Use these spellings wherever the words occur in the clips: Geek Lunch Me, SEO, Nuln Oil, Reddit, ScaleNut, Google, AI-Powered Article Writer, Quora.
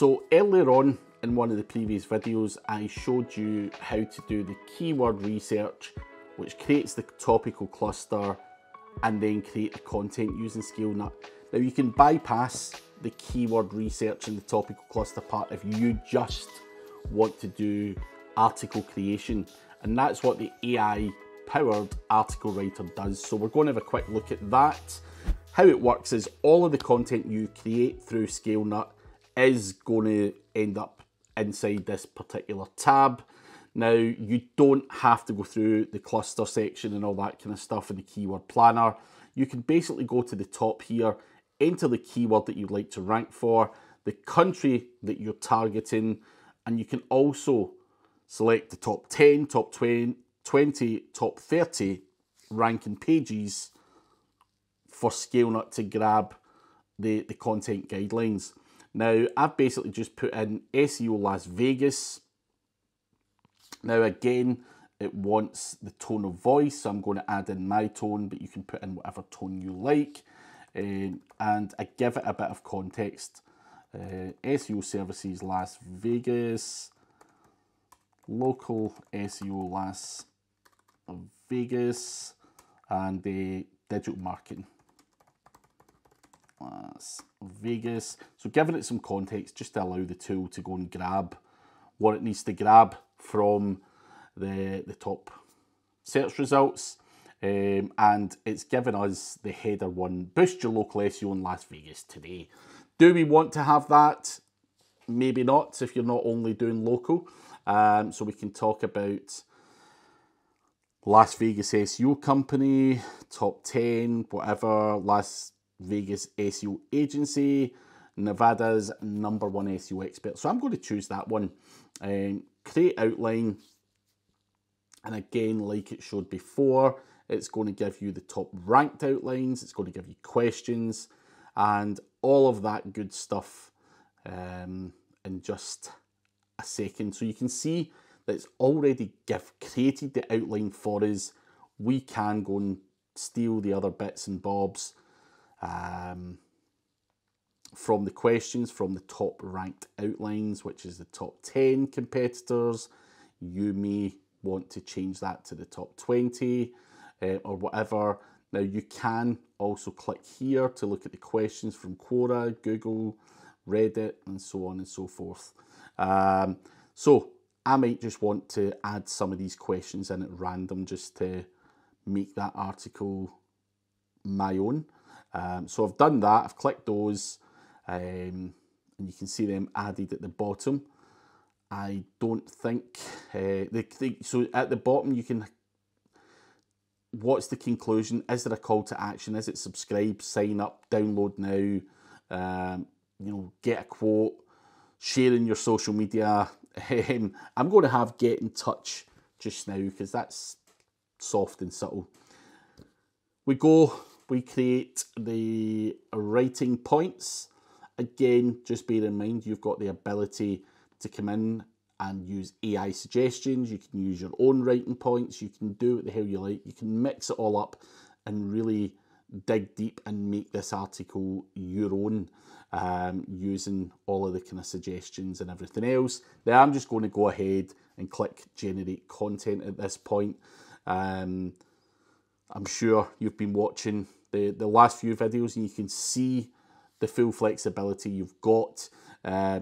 So earlier on in one of the previous videos, I showed you how to do the keyword research, which creates the topical cluster and then create the content using ScaleNut. Now you can bypass the keyword research and the topical cluster part if you just want to do article creation, and that's what the AI powered article writer does. So we're going to have a quick look at that. How it works is all of the content you create through ScaleNut is going to end up inside this particular tab. Now you don't have to go through the cluster section and all that kind of stuff in the keyword planner. You can basically go to the top here, enter the keyword that you'd like to rank for, the country that you're targeting, and you can also select the top 10, top 20, top 30 ranking pages for ScaleNut to grab the content guidelines. Now, I've basically just put in SEO Las Vegas. Now, again, it wants the tone of voice, so I'm going to add in my tone, but you can put in whatever tone you like. And I give it a bit of context. SEO Services Las Vegas, local SEO Las Vegas, and the digital marketing. Las Vegas. So giving it some context just to allow the tool to go and grab what it needs to grab from the top search results, and it's given us the header one, boost your local SEO in Las Vegas today. Do we want to have that? Maybe not if you're not only doing local. So we can talk about Las Vegas SEO company, top 10, whatever, Las Vegas SEO agency, Nevada's #1 SEO expert. So I'm going to choose that one. Create outline. And again, like it showed before, it's going to give you the top ranked outlines. It's going to give you questions and all of that good stuff in just a second. So you can see that it's already created the outline for us. We can go and steal the other bits and bobs from the questions, from the top ranked outlines, which is the top 10 competitors. You may want to change that to the top 20 or whatever. Now you can also click here to look at the questions from Quora, Google, Reddit, and so on and so forth. So I might just want to add some of these questions in at random just to make that article my own. So I've done that, I've clicked those, and you can see them added at the bottom. I don't think, so at the bottom you can, what's the conclusion? Is there a call to action? Is it subscribe, sign up, download now, you know, get a quote, share in your social media. I'm going to have get in touch just now because that's soft and subtle. We go. We create the writing points. Again, just bear in mind, you've got the ability to come in and use AI suggestions. You can use your own writing points. You can do what the hell you like. You can mix it all up and really dig deep and make this article your own using all of the kind of suggestions and everything else. Now I'm just going to go ahead and click generate content at this point. I'm sure you've been watching the last few videos and you can see the full flexibility you've got.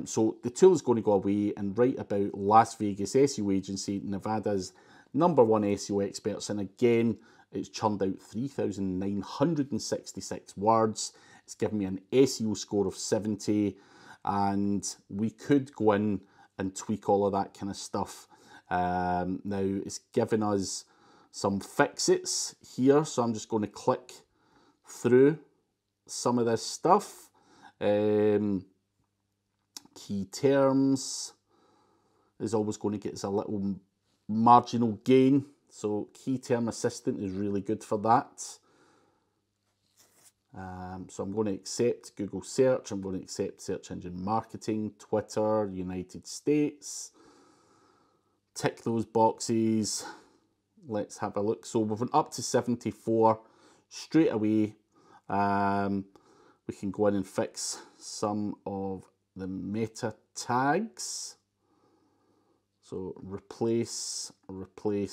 So the tool is going to go away and write about Las Vegas SEO agency, Nevada's #1 SEO experts. And again, it's churned out 3,966 words. It's given me an SEO score of 70, and we could go in and tweak all of that kind of stuff. Now it's given us some fix-its here, so I'm just going to click through some of this stuff. Key terms is always going to get us a little marginal gain, so key term assistant is really good for that. So I'm going to accept Google search, I'm going to accept search engine marketing, Twitter, United States, tick those boxes. Let's have a look. So we've went up to 74 straight away. We can go in and fix some of the meta tags. So replace with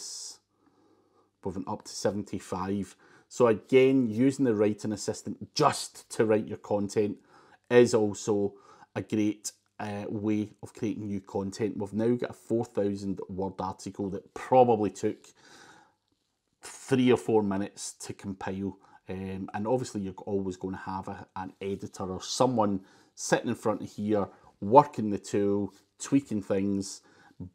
an up to 75. So again, using the writing assistant just to write your content is also a great way of creating new content. We've now got a 4,000 word article that probably took 3 or 4 minutes to compile. And obviously you're always going to have an editor or someone sitting in front of here, working the tool, tweaking things,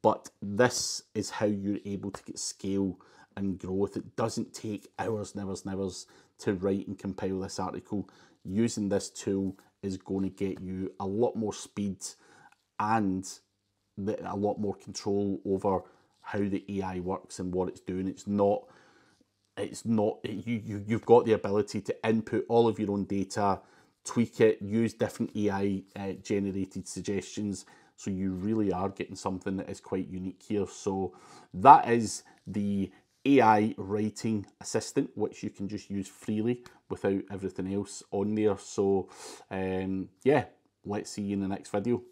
but this is how you're able to get scale and growth. It doesn't take hours and hours and hours to write and compile this article. Using this tool is going to get you a lot more speed and a lot more control over how the AI works and what it's doing. You've got the ability to input all of your own data, tweak it, use different AI generated suggestions. So you really are getting something that is quite unique here. So that is the AI writing assistant, which you can just use freely without everything else on there. So yeah, let's see you in the next video.